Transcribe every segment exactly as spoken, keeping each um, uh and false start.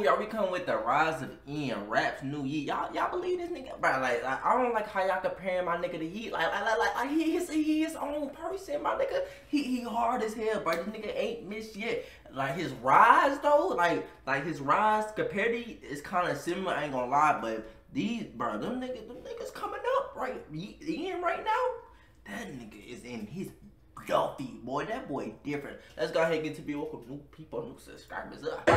soon, y'all, we come with the rise of Ian, raps, new Yeat. Y'all, y'all believe this nigga, bro? Like, like, I don't like how y'all comparing my nigga to Yeat. Like, like, like, like he, his, he his own person, my nigga. He, he hard as hell, bro. This nigga ain't missed yet. Like, his rise though, like, like his rise compared to Yeat is kind of similar. I ain't gonna lie, but these, bro, them niggas, them niggas coming up, right? Ian right now, that nigga is in his. Filthy boy, that boy different. Let's go ahead and get to be welcome new people, new subscribers up.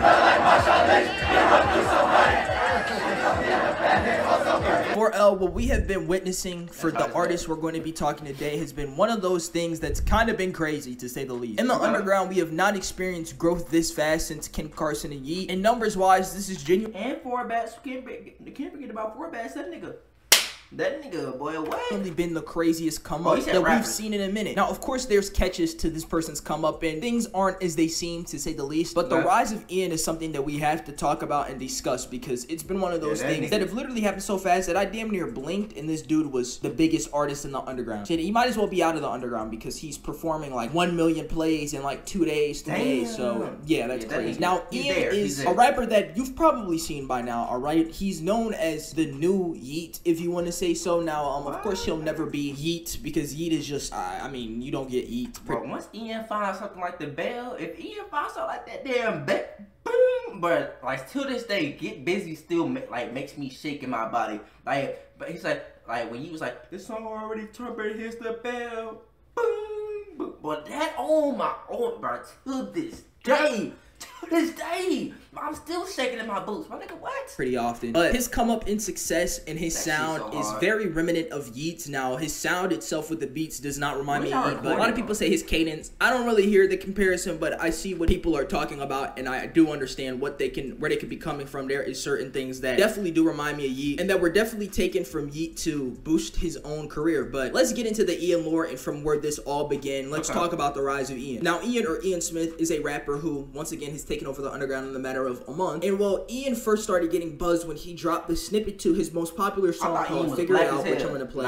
four L, what we have been witnessing for the artists we're going to be talking today has been one of those things that's kind of been crazy, to say the least. In the underground, we have not experienced growth this fast since Ken Carson and Yeat. And numbers wise, this is genuine. And four Batz, can't forget about four Batz, that nigga. That nigga, boy, what? Only been the craziest come up oh, that rappers. We've seen in a minute. Now, of course, there's catches to this person's come up, and things aren't as they seem, to say the least. But the yeah. rise of Ian is something that we have to talk about and discuss, because it's been one of those yeah, that things nigga. that have literally happened so fast that I damn near blinked, and this dude was the biggest artist in the underground. Shit, he might as well be out of the underground because he's performing like one million plays in like two days, three days. So yeah, that's yeah, that crazy. Now, he's Ian there. is a rapper that you've probably seen by now. All right, he's known as the new Yeat, if you want to say. Say so now. Um, of course he'll never be Yeat, because Yeat is just. Uh, I mean, you don't get Yeat. Bro, once Ian finds something like the bell, if Ian finds something like that damn bell, boom. But like till this day, Get Busy still ma like makes me shake in my body. Like, but he's like, like when he was like, this song already turned, but here's the bell, boom, boom. But that on my own, bro. Till this day. To this day, I'm still shaking in my boots. My nigga, what? Pretty often. But his come up in success and his that sound so is very remnant of Yeat's. Now, his sound itself with the beats does not remind We're me of Yeat, but a lot of people say his cadence. I don't really hear the comparison, but I see what people are talking about, and I do understand what they can, where they could be coming from. There is certain things that definitely do remind me of Yeat, and that were definitely taken from Yeat to boost his own career. But let's get into the Ian lore and from where this all began. Let's okay. talk about the rise of Ian. Now, Ian, or Ian Smith, is a rapper who, once again, has taken over the underground in the matter of a month. And while Ian first started getting buzz when he dropped the snippet to his most popular song called Figure It Out, which I'm gonna play.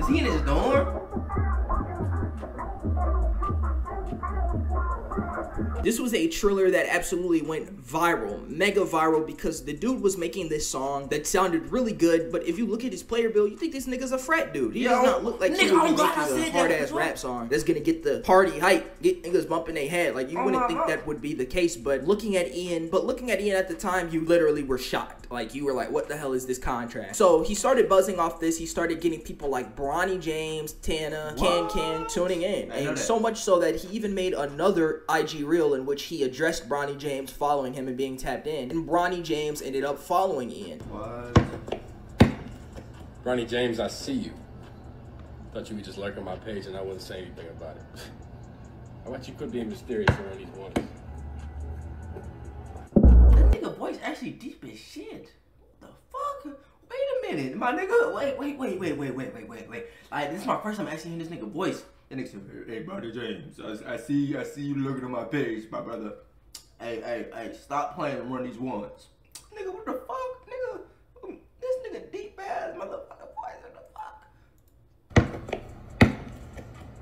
Is he in his dorm? This was a triller that absolutely went viral, mega viral, because the dude was making this song that sounded really good, but if you look at his player bill, you think this nigga's a frat dude. He Yo, does not look like he would be making a hard-ass rap song that's gonna get the party hype, get niggas bumping their head. Like, you oh wouldn't think God. that would be the case, but looking at Ian, but looking at Ian at the time, you literally were shocked. Like, you were like, what the hell is this contract? So, he started buzzing off this. He started getting people like Bronny James, Tana, Ken Ken tuning in, and so much so that he even made another I G reel in which he addressed Bronny James following him and being tapped in, and Bronny James ended up following Ian. What? Bronny James, I see you. Thought you were just lurking my page and I wouldn't say anything about it. I thought you could be mysterious around these waters. That nigga voice actually deep as shit. What the fuck? Wait a minute, my nigga. Wait, wait, wait, wait, wait, wait, wait, wait, wait. Like, this is my first time actually hearing this nigga voice. And it's, hey, Bronny James, I, I see, I see you looking on my page, my brother. Hey, hey, hey, stop playing and run these ones. Nigga, what the fuck, nigga? This nigga deep ass motherfucker voice, what the fuck?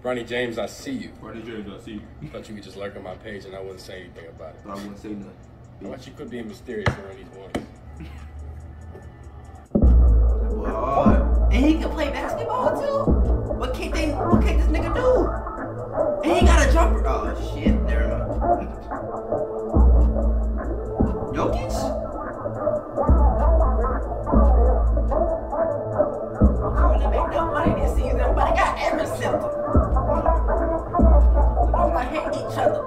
Bronny James, I see you. Bronny James, I see you. I thought you could just lurk on my page and I wouldn't say anything about it. I wouldn't say nothing. I thought you could be mysterious around these ones. Boy. And he can play basketball too? What can't they, what can't this nigga do? He ain't got a jumper. Oh shit, never mind. Jokic? I'm going to make no money this season, but I got every symptom. I'm gonna hate each other.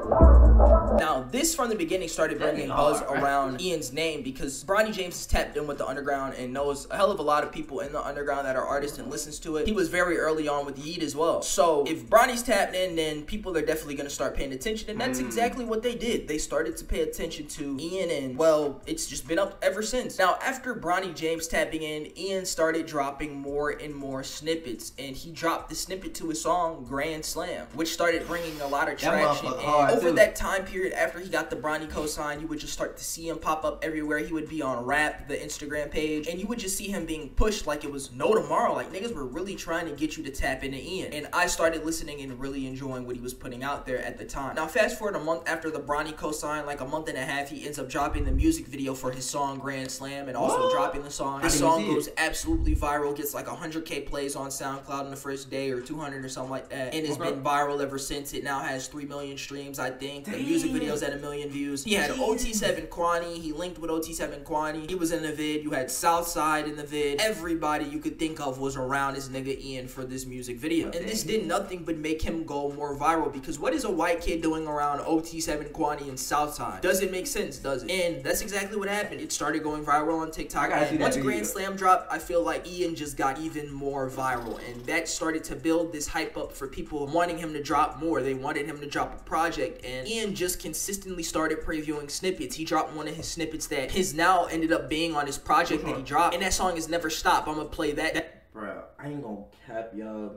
Now, this from the beginning started bringing buzz around Ian's name because Bronny James is tapped in with the underground and knows a hell of a lot of people in the underground that are artists and listens to it. He was very early on with Yeat as well. So if Bronny's tapped in, then people are definitely going to start paying attention, and that's mm. exactly what they did. They started to pay attention to Ian, and well, it's just been up ever since. Now, after Bronny James tapping in, Ian started dropping more and more snippets, and he dropped the snippet to his song Grand Slam, which started bringing a lot of traction. And over that time period after he got the Bronny cosign, you would just start to see him pop up everywhere. He would be on Rap, the Instagram page, and you would just see him being pushed like it was no tomorrow. Like, niggas were really trying to get you to tap into Ian. And I started listening and really enjoying what he was putting out there at the time. Now, fast forward a month after the Bronny cosign, like a month and a half, he ends up dropping the music video for his song Grand Slam and also what? dropping the song. The song goes absolutely viral, gets like one hundred K plays on SoundCloud in the first day or two hundred or something like that. And it's okay. been viral ever since. It now has three million streams, I think. Dang. The music video's at a million views. He had O T seven Quanny. He linked with O T seven Quanny. He was in the vid. You had Southside in the vid. Everybody you could think of was around this nigga Ian for this music video. And this did nothing but make him go more viral, because what is a white kid doing around O T seven Quanny and Southside? Doesn't make sense, does it? And that's exactly what happened. It started going viral on TikTok. And once Grand Slam dropped, I feel like Ian just got even more viral. And that started to build this hype up for people wanting him to drop more. They wanted him to drop a project. And Ian just consistently started previewing snippets. He dropped one of his snippets that his now ended up being on his project that he dropped. And that song is Never Stop. I'm gonna play that. that Bro, I ain't gonna cap y'all.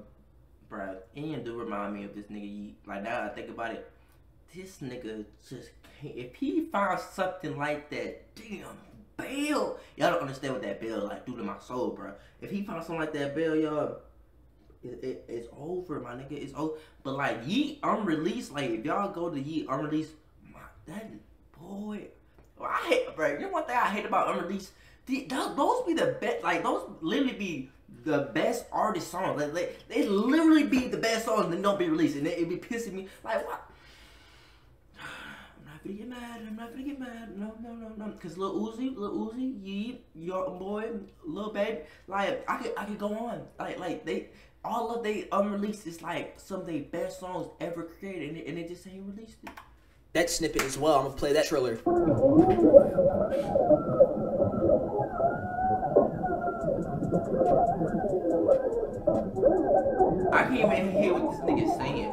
Bro, Ian do remind me of this nigga Yeat. Like, now I think about it, this nigga just can't. If he finds something like that, damn, bail. Y'all don't understand what that bail like do to my soul, bro. If he finds something like that bail, y'all, it, it, it's over, my nigga. It's over. But like Yeat Unreleased, like if y'all go to Yeat Unreleased, my that boy, I hate, bro. You know one thing I hate about Unreleased? The, those be the best. Like those literally be the best artist songs. Like, they, they literally be the best songs that don't be released, and it, it be pissing me. Like, what? I'm not gonna get mad. I'm not gonna get mad. No, no, no, no. Cause Lil Uzi, Lil Uzi, Yeat, your boy, Lil Baby. Like, I could, I could go on. Like, like they, all of they unreleased is like some of their best songs ever created, and, and they just ain't released it. That snippet as well. I'm gonna play that trailer. I can't even hear what this nigga's saying.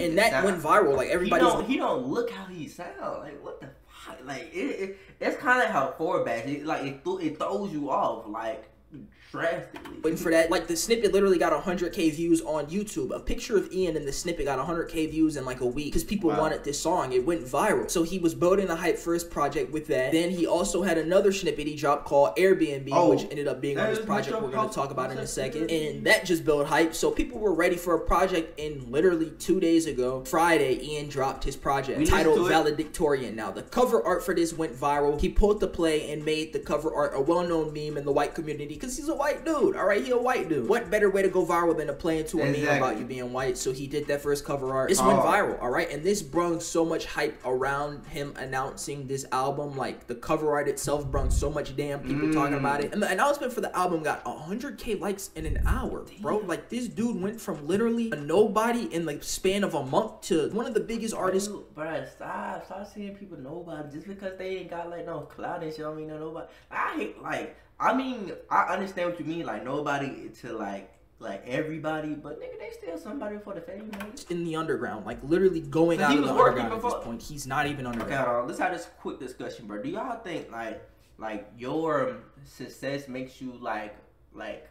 And that went viral, like everybody. He don't, he don't look how he sound. Like what the fuck? Like it, it, it's kind of how four Batz. Like it, th it throws you off, like drastically. Waiting for that, like the snippet literally got one hundred K views on YouTube. A picture of Ian and the snippet got one hundred K views in like a week because people wow. wanted this song. It went viral. So he was building the hype for his project with that. Then he also had another snippet he dropped called Airbnb, oh, which ended up being on his project we're going to talk about in a second. And that just built hype. So people were ready for a project, and literally two days ago, Friday, Ian dropped his project we titled Valedictorian. Now, the cover art for this went viral. He pulled the play and made the cover art a well-known meme in the white community, because he's a white dude, all right? He a white dude. What better way to go viral than to play into a exactly. meme about you being white? So he did that for his cover art. This oh. went viral, all right? And this brung so much hype around him announcing this album. Like, the cover art itself brung so much damn people mm. talking about it. And the announcement for the album got one hundred K likes in an hour, bro. Damn. Like, this dude went from literally a nobody in the span of a month to one of the biggest artists. Dude, bro, stop. Stop seeing people nobody just because they ain't got, like, no clout and shit. I mean, no nobody. I hate, like... I mean, I understand what you mean, like nobody to like like everybody, but nigga, they still somebody for the fame, man. In the underground, like literally going out of the underground at this point. He's not even underground. Okay, uh, let's have this quick discussion, bro. Do y'all think like like your success makes you like like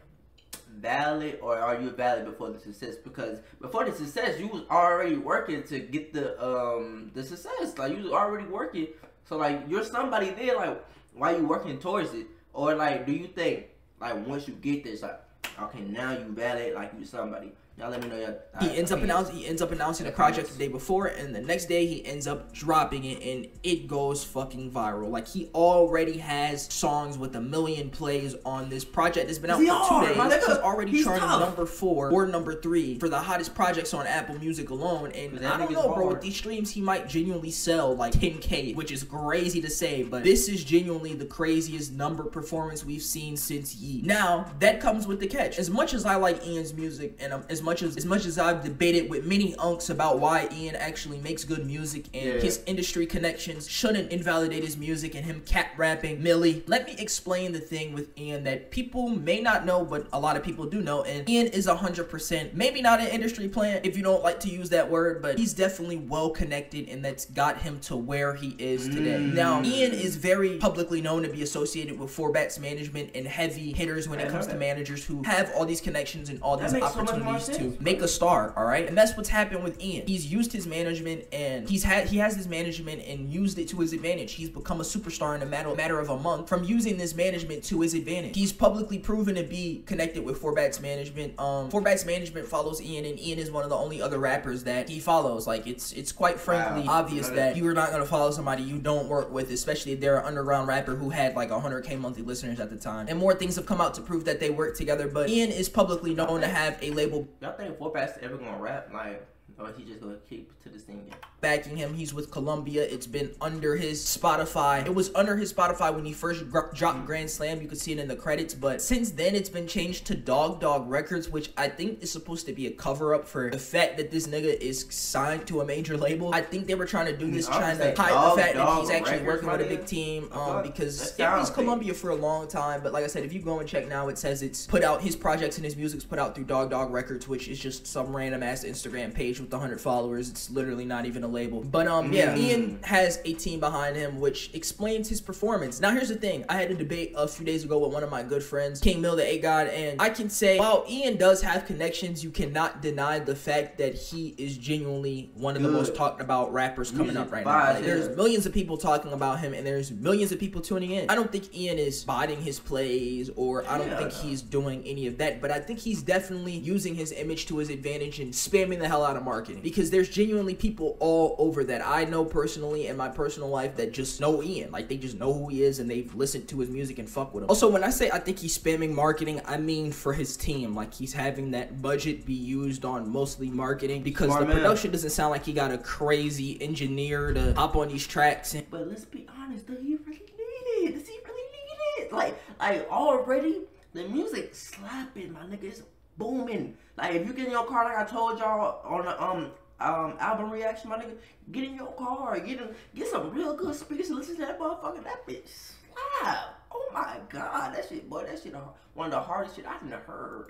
valid, or are you valid before the success? Because before the success, you was already working to get the um the success. Like you was already working, so like you're somebody there. Like why you working towards it? Or like, do you think like once you get this, like okay, now you valid, like you somebody? Y'all let me know. Y'all, he ends up announcing he ends up announcing the project the day before, and the next day he ends up dropping it, and it goes fucking viral. Like, he already has songs with a million plays on this project. It's been out for two days. He's already charting number four or number three for the hottest projects on Apple Music alone. And I don't know, bro. With these streams, he might genuinely sell like ten K, which is crazy to say, but this is genuinely the craziest number performance we've seen since Yeat. Now, that comes with the catch. As much as I like Ian's music, and um, as much as as much as I've debated with many unks about why Ian actually makes good music and yeah. his industry connections shouldn't invalidate his music and him cat rapping Millie, let me explain the thing with Ian that people may not know, but a lot of people do know. And Ian is one hundred percent, maybe not an industry plant if you don't like to use that word, but he's definitely well connected, and that's got him to where he is today. Mm. Now, Ian is very publicly known to be associated with four Batz Management and heavy hitters when it comes to managers who have all these connections and all these opportunities to make a star, all right? And that's what's happened with Ian. He's used his management, and he's had he has his management and used it to his advantage. He's become a superstar in a matter, matter of a month from using this management to his advantage. He's publicly proven to be connected with four Batz Management. Um, four Batz Management follows Ian, and Ian is one of the only other rappers that he follows. Like, it's it's quite frankly wow. obvious that you are not gonna follow somebody you don't work with, especially if they're an underground rapper who had like one hundred K monthly listeners at the time. And more things have come out to prove that they work together, but Ian is publicly known to have a label. Y'all think four Batz ever gonna rap? Like, or he just gonna keep to this thing? Yeah. Backing him, he's with Columbia. It's been under his Spotify. It was under his Spotify when he first dropped mm-hmm. Grand Slam. You could see it in the credits, but since then it's been changed to Dog Dog Records, which I think is supposed to be a cover-up for the fact that this nigga is signed to a major label. I think they were trying to do this, trying to hide the fact that he's actually working with a big team, um, because it was Columbia for a long time. But like I said, if you go and check now, it says it's put out, his projects and his music's put out through Dog Dog Records, which is just some random ass Instagram page with one hundred followers. It's literally not even a label, but um yeah mm. Ian has a team behind him, which explains his performance. Now here's the thing, I had a debate a few days ago with one of my good friends, King Mill the A-God, and I can say while Ian does have connections, you cannot deny the fact that he is genuinely one of good. the most talked about rappers coming Music up right now. Like, there's millions of people talking about him, and there's millions of people tuning in. I don't think Ian is biding his plays, or I don't yeah, think I he's doing any of that, but I think he's definitely using his image to his advantage and spamming the hell out of marketing, because there's genuinely people all all over that I know personally in my personal life that just know Ian. Like, they just know who he is, and they've listened to his music and fuck with him. Also, when I say I think he's spamming marketing, I mean for his team. Like, he's having that budget be used on mostly marketing, because Smart the man. production doesn't sound like he got a crazy engineer to hop on these tracks. And but let's be honest, does he really need it? Does he really need it? Like, like already the music slapping, my nigga, is booming. Like, if you get in your car, like I told y'all on the um. Um, album reaction, my nigga, get in your car, get in, get some real good speakers and listen to that motherfucker. That bitch slap. Oh my god, that shit, boy, that shit, uh, one of the hardest shit I've never heard.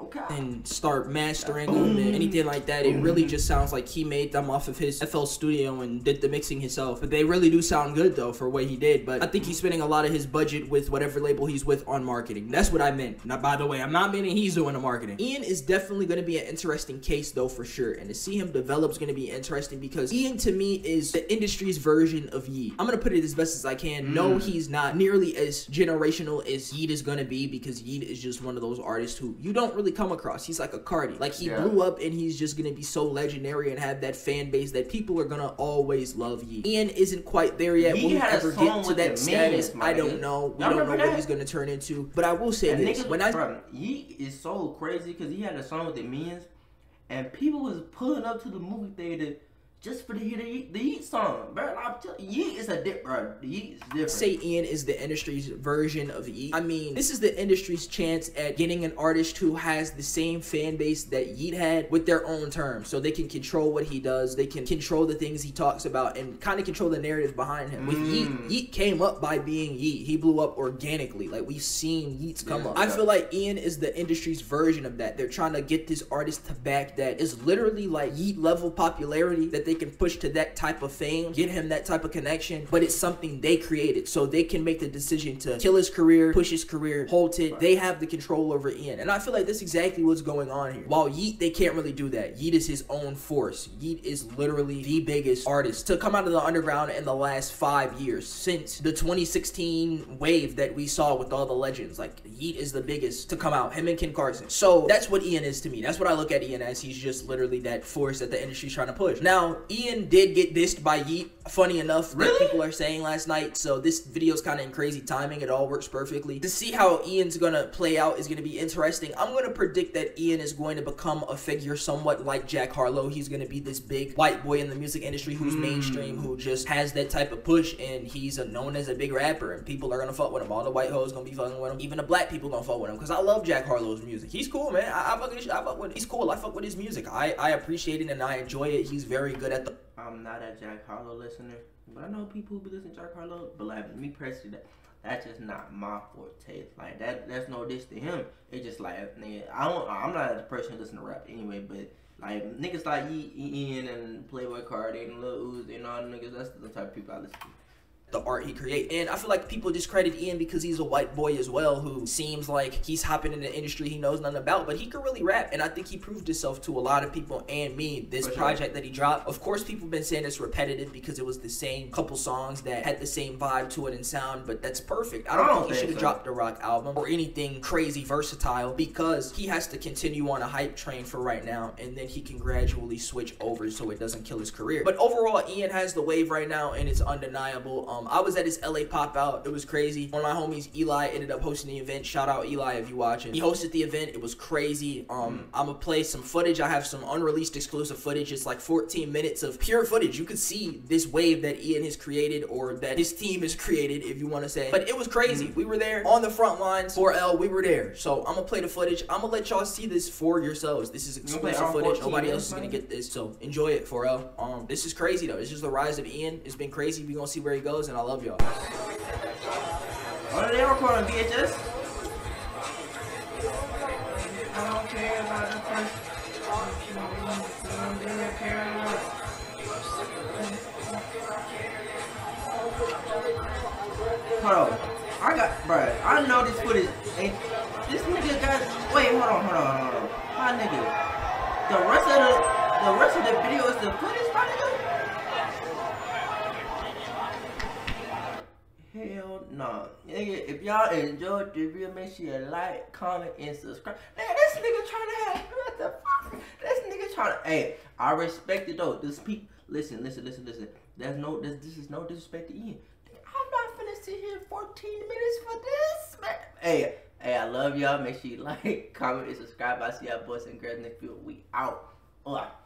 Okay. And start mastering them and anything like that. It really just sounds like he made them off of his F L studio and did the mixing himself. But they really do sound good though for what he did. But I think he's spending a lot of his budget with whatever label he's with on marketing. That's what I meant. Now, by the way, I'm not meaning he's doing the marketing. Ian is definitely going to be an interesting case though for sure. And to see him develop is going to be interesting, because Ian to me is the industry's version of Yeat. I'm going to put it as best as I can. Mm. No, he's not nearly as generational as Yeat is going to be, because Yeat is just one of those artists who you don't really come across. He's like a Cardi. Like, he yeah. blew up, and he's just gonna be so legendary and have that fan base that people are gonna always love Yeat. Ian isn't quite there yet. Yeat Will he ever get to that status? Man, I don't know. We don't know that? what he's gonna turn into. But I will say and this. Niggas, when I bro, Yeat is so crazy, because he had a song with the Minions, and people was pulling up to the movie theater just for the Yeat, the Yeat song, bro. I'm telling you, Yeat is a dip, bro. Yeat is different. Say Ian is the industry's version of Yeat. I mean, this is the industry's chance at getting an artist who has the same fan base that Yeat had with their own terms, so they can control what he does, they can control the things he talks about, and kind of control the narrative behind him. With mm. Yeat, Yeat came up by being Yeat. He blew up organically. Like, we've seen Yeats come yeah, up. Yeah. I feel like Ian is the industry's version of that. They're trying to get this artist to back that is literally like Yeat level popularity that they can push to that type of fame, get him that type of connection, but it's something they created, so they can make the decision to kill his career, push his career, halt it. They have the control over Ian, and I feel like that's exactly what's going on here. While Yeat, they can't really do that. Yeat is his own force. Yeat is literally the biggest artist to come out of the underground in the last five years since the twenty sixteen wave that we saw with all the legends. Like, Yeat is the biggest to come out, him and Ken Carson. So that's what Ian is to me. That's what I look at Ian as. He's just literally that force that the industry's trying to push. Now, Ian did get dissed by Yeat, funny enough, really? People are saying last night, so this video's kind of in crazy timing. It all works perfectly. To see how Ian's gonna play out is gonna be interesting. I'm gonna predict that Ian is going to become a figure somewhat like Jack Harlow. He's gonna be this big white boy in the music industry who's mm. mainstream, who just has that type of push, and he's a, known as a big rapper, and people are gonna fuck with him. All the white hoes gonna be fucking with him. Even the black people gonna fuck with him, because I love Jack Harlow's music. He's cool, man. I, I, fuck with, I fuck with He's cool. I fuck with his music. I, I appreciate it, and I enjoy it. He's very good at the... I'm not a Jack Harlow listener, but I know people who listen to Jack Harlow, but like me personally, that, that's just not my forte. Like, that, that's no diss to him. It's just like, nigga, I don't, I'm not a person who listens to rap anyway, but like, niggas like Ian and Playboy Carti and Lil Uzi and all the niggas, that's the type of people I listen to. The art he creates. And I feel like people discredit Ian because he's a white boy as well, who seems like he's hopping in an industry he knows nothing about, but he could really rap, and I think he proved himself to a lot of people and me. This For project sure. that he dropped, of course people have been saying it's repetitive because it was the same couple songs that had the same vibe to it and sound, but that's perfect. I don't, I don't think, think he should have so. dropped the rock album or anything crazy versatile, because he has to continue on a hype train for right now, and then he can gradually switch over so it doesn't kill his career. But overall, Ian has the wave right now, and it's undeniable. um Um, I was at his L A pop out. It was crazy. One of my homies, Eli, ended up hosting the event. Shout out Eli if you watching. He hosted the event. It was crazy. Um, I'ma play some footage. I have some unreleased exclusive footage. It's like fourteen minutes of pure footage. You can see this wave that Ian has created, or that his team has created, if you want to say. But it was crazy. We were there on the front lines. four L, we were there. So I'ma play the footage. I'ma let y'all see this for yourselves. This is exclusive footage. Nobody else is gonna get this. So enjoy it, four L. Um, this is crazy though. It's just the rise of Ian. It's been crazy. We gonna see where he goes. And I love y'all. Oh, they record on V H S? I don't care about the first. I'm being paranoid. Hold on. I got, bruh, I know this footage ain't. This nigga got. Wait, hold on, hold on, hold on. My nigga. The rest of the, the rest of the video is the footage, my nigga? Hell no. Nigga, if y'all enjoyed the video, make sure you like, comment, and subscribe. Nigga, this nigga trying to have, what the fuck? This nigga trying to, hey, I respect it though. This people, listen, listen, listen, listen. There's no, this, this is no disrespect to Ian. I'm not finna sit here fourteen minutes for this, man. Hey, hey, I love y'all. Make sure you like, comment, and subscribe. I see y'all boys and girls next week. We out. Bye.